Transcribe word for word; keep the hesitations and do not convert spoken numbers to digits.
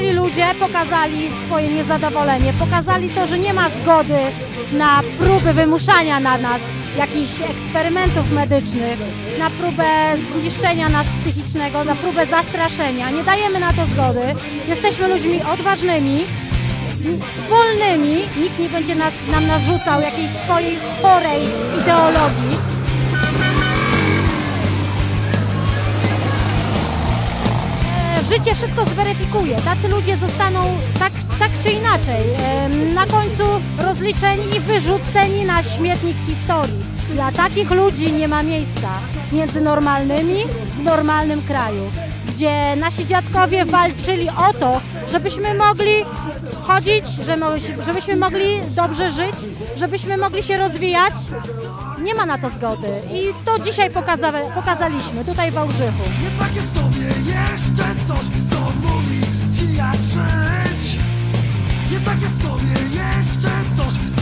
przyjechali ludzie, pokazali swoje niezadowolenie, pokazali to, że nie ma zgody na próby wymuszania na nas jakichś eksperymentów medycznych, na próbę zniszczenia nas psychicznego, na próbę zastraszenia. Nie dajemy na to zgody. Jesteśmy ludźmi odważnymi, wolnymi. Nikt nie będzie nas, nam narzucał jakiejś swojej chorej ideologii. Życie wszystko zweryfikuje. Tacy ludzie zostaną tak, tak czy inaczej na końcu rozliczeni i wyrzuceni na śmietnik historii. Dla takich ludzi nie ma miejsca między normalnymi w normalnym kraju, gdzie nasi dziadkowie walczyli o to, żebyśmy mogli chodzić, żebyśmy mogli dobrze żyć, żebyśmy mogli się rozwijać. Nie ma na to zgody i to dzisiaj pokaza pokazaliśmy tutaj w Wałbrzychu. Jednak jest tobie jeszcze coś, co mówi ci jak żyć. Jednak jest tobie jeszcze coś.